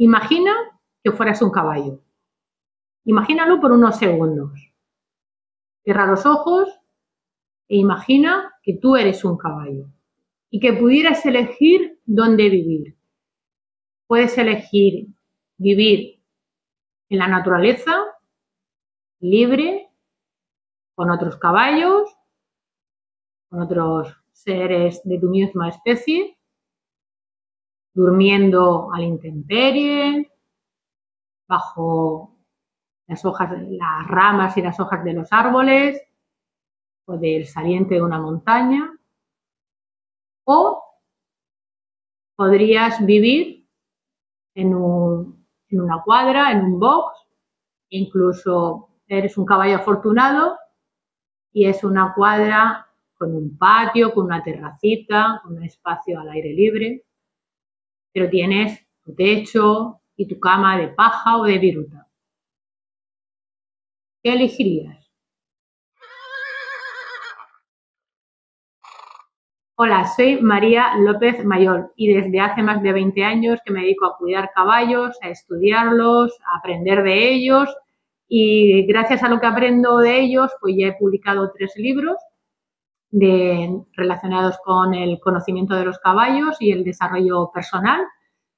Imagina que fueras un caballo. Imagínalo por unos segundos. Cierra los ojos e imagina que tú eres un caballo y que pudieras elegir dónde vivir. Puedes elegir vivir en la naturaleza, libre, con otros caballos, con otros seres de tu misma especie, durmiendo a la intemperie, bajo las hojas, las ramas y las hojas de los árboles, o del saliente de una montaña. O podrías vivir en una cuadra, en un box, incluso eres un caballo afortunado y es una cuadra con un patio, con una terracita, con un espacio al aire libre, pero tienes tu techo y tu cama de paja o de viruta. ¿Qué elegirías? Hola, soy María López Mayor y desde hace más de 20 años que me dedico a cuidar caballos, a estudiarlos, a aprender de ellos y gracias a lo que aprendo de ellos, pues ya he publicado 3 libros relacionados con el conocimiento de los caballos y el desarrollo personal,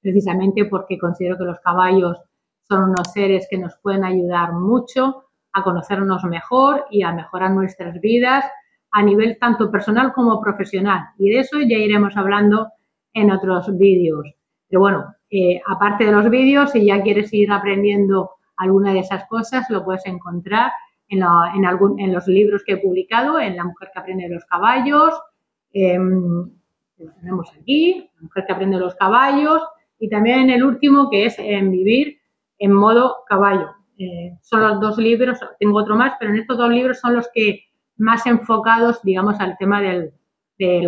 precisamente porque considero que los caballos son unos seres que nos pueden ayudar mucho a conocernos mejor y a mejorar nuestras vidas a nivel tanto personal como profesional. Y de eso ya iremos hablando en otros vídeos. Pero bueno, aparte de los vídeos, si ya quieres ir aprendiendo alguna de esas cosas, lo puedes encontrar en los libros que he publicado, en La mujer que aprende de los caballos, lo tenemos aquí, La mujer que aprende de los caballos, y también en el último que es en Vivir en modo caballo. Son los 2 libros, tengo otro más, pero en estos 2 libros son los que más enfocados, digamos, al tema del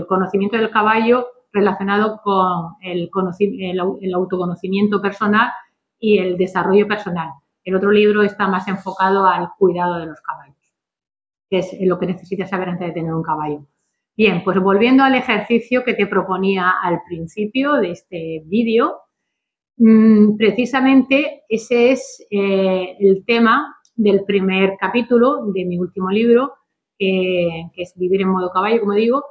conocimiento del caballo relacionado con el autoconocimiento personal y el desarrollo personal. El otro libro está más enfocado al cuidado de los caballos, que es lo que necesitas saber antes de tener un caballo. Bien, pues volviendo al ejercicio que te proponía al principio de este vídeo, precisamente ese es el tema del primer capítulo de mi último libro, que es Vivir en modo caballo, como digo,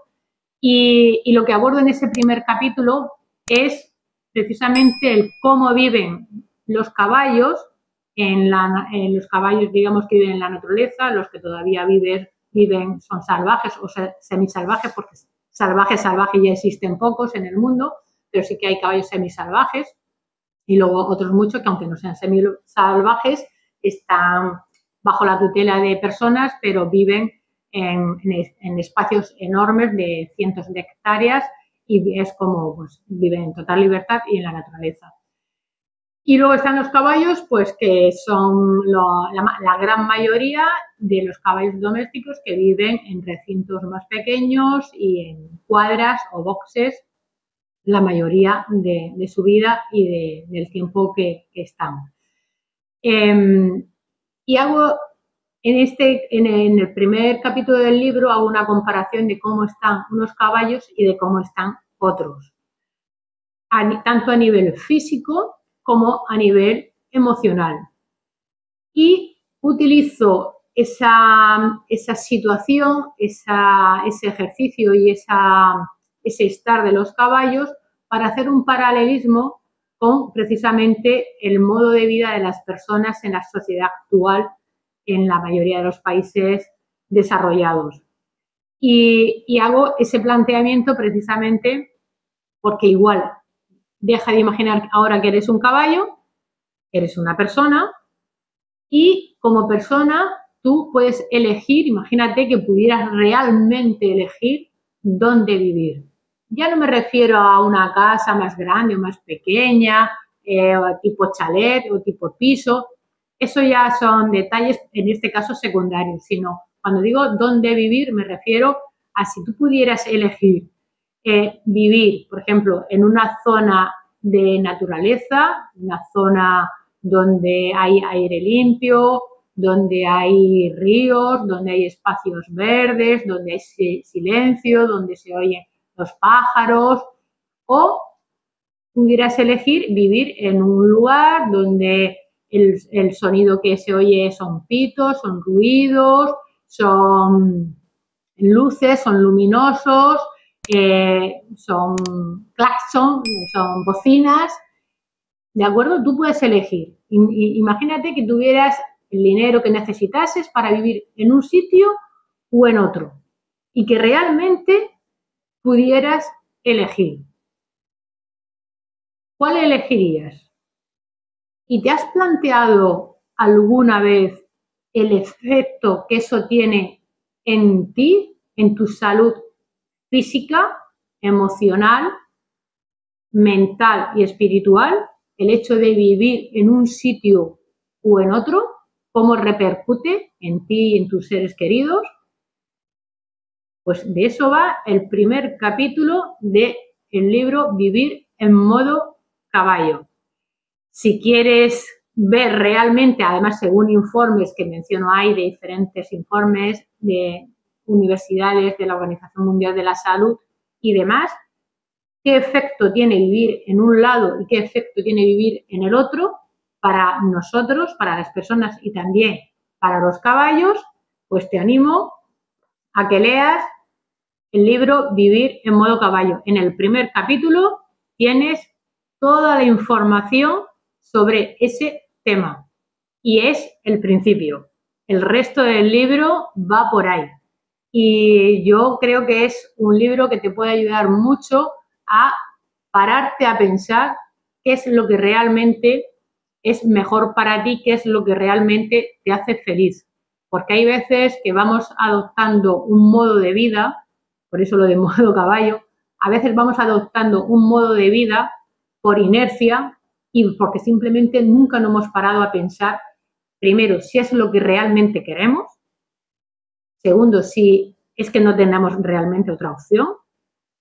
y lo que abordo en ese primer capítulo es precisamente el cómo viven los caballos, en los caballos, digamos, que viven en la naturaleza, los que todavía viven son salvajes o semisalvajes, porque salvajes ya existen pocos en el mundo, pero sí que hay caballos semisalvajes y luego otros muchos que aunque no sean semisalvajes están bajo la tutela de personas, pero viven en espacios enormes de cientos de hectáreas y es como pues, viven en total libertad y en la naturaleza. Y luego están los caballos, pues que son la gran mayoría de los caballos domésticos que viven en recintos más pequeños y en cuadras o boxes la mayoría de su vida y del tiempo que están. Y hago en el primer capítulo del libro hago una comparación de cómo están unos caballos y de cómo están otros, tanto a nivel físico como a nivel emocional. Y utilizo esa situación, ese ejercicio y ese estar de los caballos para hacer un paralelismo con precisamente el modo de vida de las personas en la sociedad actual en la mayoría de los países desarrollados. Y hago ese planteamiento precisamente porque igual deja de imaginar ahora que eres un caballo, eres una persona y como persona tú puedes elegir, imagínate que pudieras realmente elegir dónde vivir. Ya no me refiero a una casa más grande o más pequeña, o tipo chalet o tipo piso, eso ya son detalles en este caso secundarios, sino cuando digo dónde vivir me refiero a si tú pudieras elegir vivir, por ejemplo, en una zona de naturaleza, una zona donde hay aire limpio, donde hay ríos, donde hay espacios verdes, donde hay silencio, donde se oyen los pájaros, o pudieras elegir vivir en un lugar donde el sonido que se oye son pitos, son ruidos, son luces, son luminosos, son claxon, son bocinas, ¿de acuerdo? Tú puedes elegir. Imagínate que tuvieras el dinero que necesitases para vivir en un sitio o en otro y que realmente pudieras elegir. ¿Cuál elegirías? ¿Y te has planteado alguna vez el efecto que eso tiene en ti, en tu salud física, emocional, mental y espiritual? El hecho de vivir en un sitio o en otro, ¿cómo repercute en ti y en tus seres queridos? Pues de eso va el primer capítulo del libro Vivir en modo caballo. Si quieres ver realmente, además según informes que menciono, hay de diferentes informes de universidades, de la Organización Mundial de la Salud y demás, qué efecto tiene vivir en un lado y qué efecto tiene vivir en el otro para nosotros, para las personas y también para los caballos, pues te animo a que leas el libro Vivir en modo caballo. En el primer capítulo tienes toda la información sobre ese tema y es el principio. El resto del libro va por ahí y yo creo que es un libro que te puede ayudar mucho a pararte a pensar qué es lo que realmente es mejor para ti, qué es lo que realmente te hace feliz. Porque hay veces que vamos adoptando un modo de vida, por eso lo de modo caballo, a veces vamos adoptando un modo de vida por inercia y porque simplemente nunca nos hemos parado a pensar, primero, si es lo que realmente queremos, segundo, si es que no tenemos realmente otra opción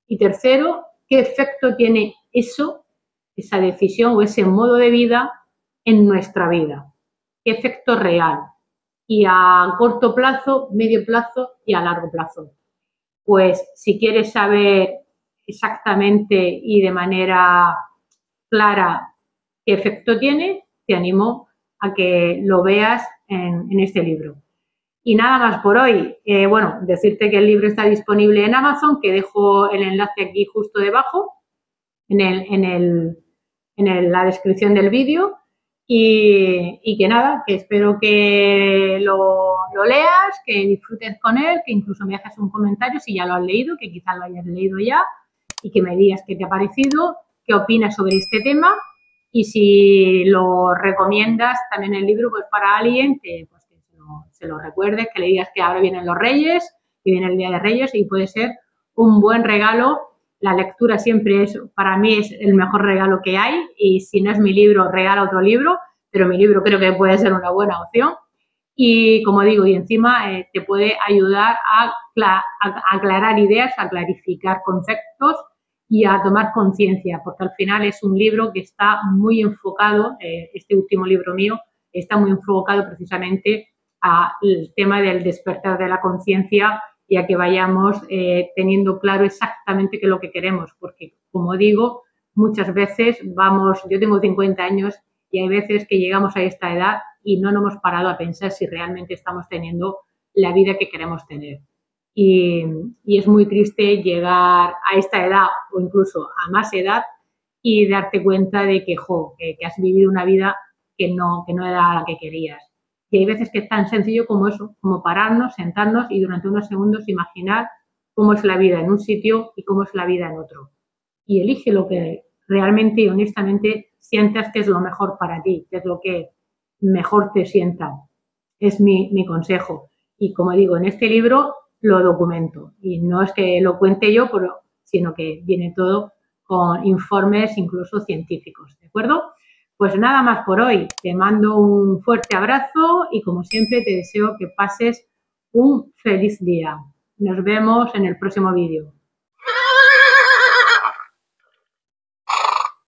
y tercero, ¿qué efecto tiene eso, esa decisión o ese modo de vida en nuestra vida? ¿Qué efecto real? Y a corto plazo, medio plazo y a largo plazo. Pues si quieres saber exactamente y de manera clara qué efecto tiene, te animo a que lo veas en este libro. Y nada más por hoy. Bueno, decirte que el libro está disponible en Amazon, que dejo el enlace aquí justo debajo, en la descripción del vídeo. Y que nada, que espero que lo leas, que disfrutes con él, que incluso me hagas un comentario si ya lo has leído, que quizás lo hayas leído ya, y que me digas qué te ha parecido, qué opinas sobre este tema y si lo recomiendas también el libro pues para alguien que... Pues, se lo recuerdes, que le digas que ahora vienen los Reyes, que viene el Día de Reyes y puede ser un buen regalo. La lectura siempre es, para mí, es el mejor regalo que hay y si no es mi libro, regala otro libro, pero mi libro creo que puede ser una buena opción y, como digo, y encima te puede ayudar a aclarar ideas, a clarificar conceptos y a tomar conciencia, porque al final es un libro que está muy enfocado, este último libro mío, está muy enfocado precisamente al tema del despertar de la conciencia y a que vayamos teniendo claro exactamente qué es lo que queremos. Porque, como digo, muchas veces vamos, yo tengo 50 años y hay veces que llegamos a esta edad y no nos hemos parado a pensar si realmente estamos teniendo la vida que queremos tener. Y es muy triste llegar a esta edad o incluso a más edad y darte cuenta de que, jo, que has vivido una vida que no era la que querías. Y hay veces que es tan sencillo como eso, como pararnos, sentarnos y durante unos segundos imaginar cómo es la vida en un sitio y cómo es la vida en otro. Y elige lo que realmente y honestamente sientas que es lo mejor para ti, que es lo que mejor te sienta. Es mi consejo. Y como digo, en este libro lo documento. Y no es que lo cuente yo, sino que viene todo con informes incluso científicos, ¿de acuerdo? Pues nada más por hoy. Te mando un fuerte abrazo y, como siempre, te deseo que pases un feliz día. Nos vemos en el próximo vídeo.